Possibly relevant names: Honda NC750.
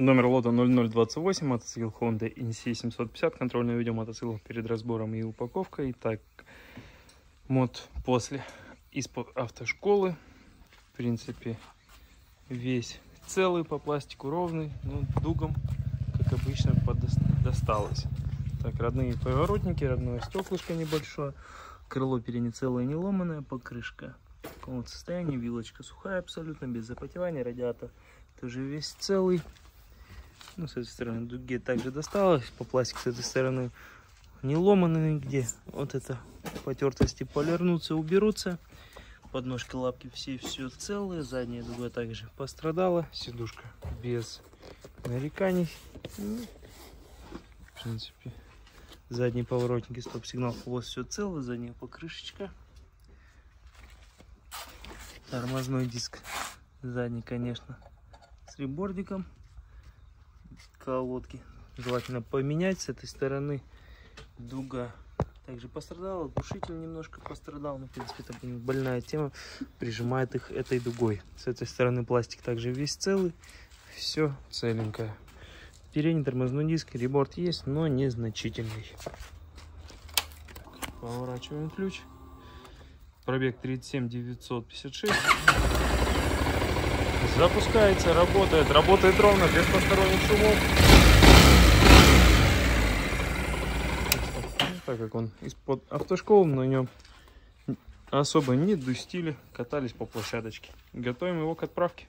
Номер лота 0028, мотоцикл Honda NC750, контрольное видео мотоцикл перед разбором и упаковкой. Итак, мод после из автошколы, в принципе, весь целый, по пластику ровный, но дугом, как обычно, досталось. Так, родные поворотники, родное стеклышко небольшое, крыло переднее целое, не ломаное, покрышка в таком состоянии, вилочка сухая абсолютно, без запотевания, радиатор тоже весь целый. Ну, с этой стороны дуге также досталось, по пластику с этой стороны не ломаны нигде. Вот это потертости полирнутся, уберутся. Подножки, лапки все целые. Задняя дуга также пострадала. Сидушка без нареканий. В принципе, задние поворотники, стоп-сигнал, хвост все целый. Задняя покрышечка. Тормозной диск задний, конечно, с ребордиком. Колодки желательно поменять. С этой стороны дуга также пострадала, глушитель немножко пострадал, но в принципе это больная тема, прижимает их этой дугой. С этой стороны пластик также весь целый, все целенькое. Передний тормозной диск, реборд есть, но незначительный. Поворачиваем ключ, пробег 37 956. Запускается, работает ровно, без посторонних шумов. Так как он из-под автошколы, на нем особо не дустили, катались по площадочке. Готовим его к отправке.